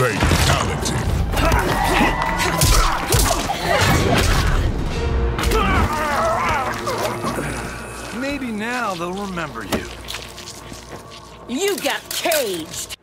Fatality. Maybe now they'll remember you. You got caged!